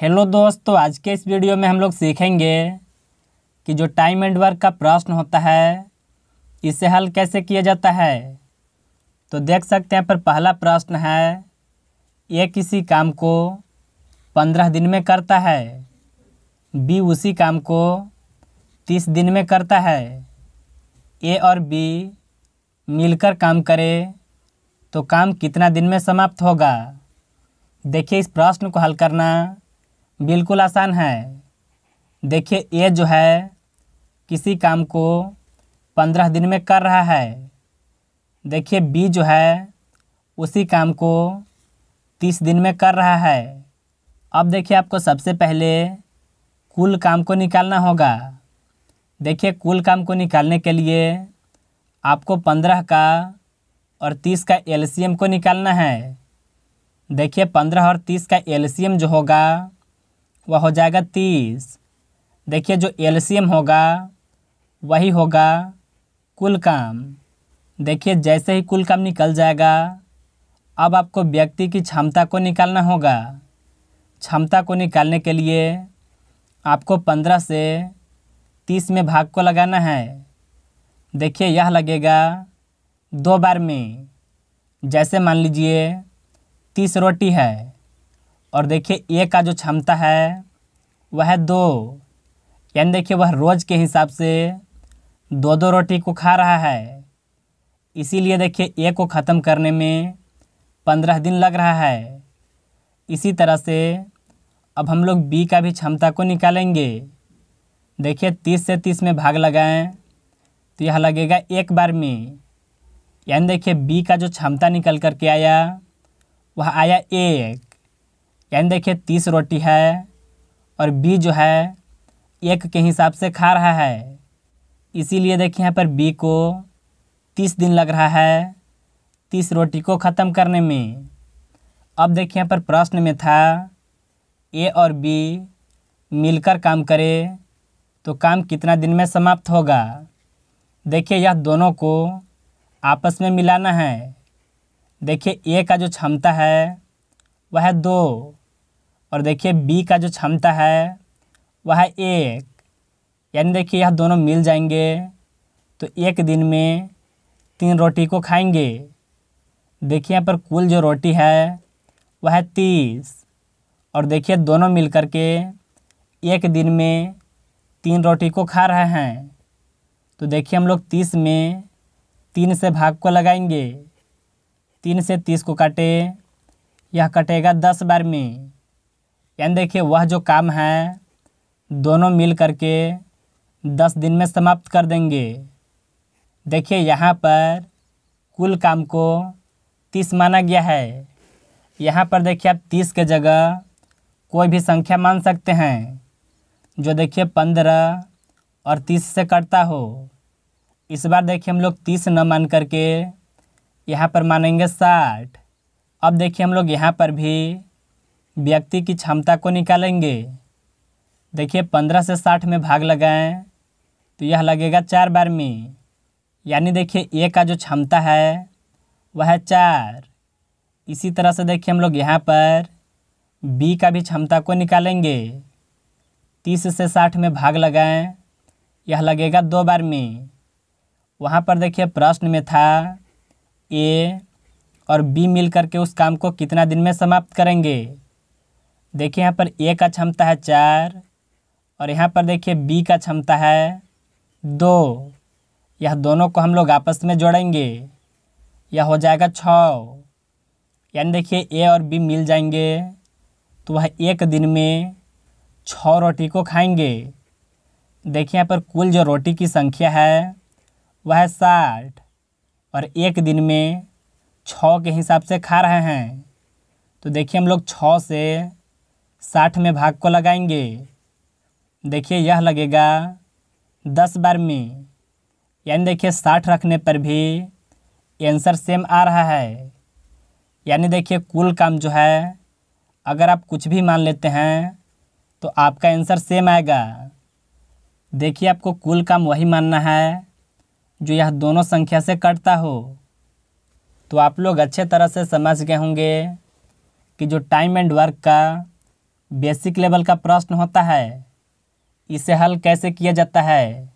Hello दोस्तों, आज के इस वीडियो में हम लोग सीखेंगे कि जो टाइम एंड वर्क का प्रश्न होता है इसे हल कैसे किया जाता है। तो देख सकते हैं पर पहला प्रश्न है, ए किसी काम को 15 दिन में करता है, बी उसी काम को 30 दिन में करता है। ए और बी मिलकर काम करें तो काम कितना दिन में समाप्त होगा। देखिए इस प्रश्न को हल करना बिल्कुल आसान है। देखिए ए जो है किसी काम को 15 दिन में कर रहा है। देखिए बी जो है उसी काम को 30 दिन में कर रहा है। अब देखिए आपको सबसे पहले कुल काम को निकालना होगा। देखिए कुल काम को निकालने के लिए आपको 15 का और 30 का एलसीएम को निकालना है। देखिए 15 और 30 का एलसीएम जो होगा वह हो जाएगा 30। देखिए जो एलसीएम होगा वही होगा कुल काम। देखिए जैसे ही कुल काम निकल जाएगा अब आपको व्यक्ति की क्षमता को निकालना होगा। क्षमता को निकालने के लिए आपको 15 से 30 में भाग को लगाना है। देखिए यह लगेगा 2 बार में। जैसे मान लीजिए 30 रोटी है और देखिए ए का जो क्षमता है वह है 2, यानी देखिए वह रोज़ के हिसाब से 2-2 रोटी को खा रहा है। इसीलिए देखिए ए को ख़त्म करने में 15 दिन लग रहा है। इसी तरह से अब हम लोग बी का भी क्षमता को निकालेंगे। देखिए 30 से 30 में भाग लगाएं तो यह लगेगा 1 बार में, यानी देखिए बी का जो क्षमता निकल कर के आया वह आया 1, यानी देखिए 30 रोटी है और बी जो है 1 के हिसाब से खा रहा है। इसीलिए देखिए यहाँ पर बी को 30 दिन लग रहा है 30 रोटी को ख़त्म करने में। अब देखिए यहाँ पर प्रश्न में था, ए और बी मिलकर काम करें तो काम कितना दिन में समाप्त होगा। देखिए यह दोनों को आपस में मिलाना है। देखिए ए का जो क्षमता है वह है 2 और देखिए बी का जो क्षमता है वह है 1, यानी देखिए यह दोनों मिल जाएंगे तो 1 दिन में 3 रोटी को खाएंगे। देखिए यहाँ पर कुल जो रोटी है वह है 30 और देखिए दोनों मिलकर के 1 दिन में 3 रोटी को खा रहे हैं। तो देखिए हम लोग 30 में 3 से भाग को लगाएंगे। 3 से 30 को काटे, यह कटेगा 10 बार में, यानी देखिए वह जो काम है दोनों मिल करके 10 दिन में समाप्त कर देंगे। देखिए यहाँ पर कुल काम को 30 माना गया है। यहाँ पर देखिए आप 30 के जगह कोई भी संख्या मान सकते हैं जो देखिए 15 और 30 से कटता हो। इस बार देखिए हम लोग 30 न मान करके यहाँ पर मानेंगे 60। अब देखिए हम लोग यहाँ पर भी व्यक्ति की क्षमता को निकालेंगे। देखिए 15 से 60 में भाग लगाएं तो यह लगेगा 4 बार में, यानी देखिए ए का जो क्षमता है वह है 4। इसी तरह से देखिए हम लोग यहाँ पर बी का भी क्षमता को निकालेंगे। 30 से 60 में भाग लगाएं, यह लगेगा 2 बार में। वहाँ पर देखिए प्रश्न में था, ए और बी मिलकर के उस काम को कितना दिन में समाप्त करेंगे। देखिए यहाँ पर ए का क्षमता है 4 और यहाँ पर देखिए बी का क्षमता है 2। यह दोनों को हम लोग आपस में जोड़ेंगे, यह हो जाएगा 6, यानी देखिए ए और बी मिल जाएंगे तो वह 1 दिन में 6 रोटी को खाएंगे। देखिए यहाँ पर कुल जो रोटी की संख्या है वह है 60 और 1 दिन में 6 के हिसाब से खा रहे हैं। तो देखिए हम लोग 6 से 60 में भाग को लगाएंगे। देखिए यह लगेगा 10 बार में, यानी देखिए 60 रखने पर भी आंसर सेम आ रहा है। यानी देखिए कुल काम जो है अगर आप कुछ भी मान लेते हैं तो आपका आंसर सेम आएगा। देखिए आपको कुल काम वही मानना है जो यह दोनों संख्या से कटता हो। तो आप लोग अच्छे तरह से समझ गए होंगे कि जो टाइम एंड वर्क का बेसिक लेवल का प्रश्न होता है। इसे हल कैसे किया जाता है?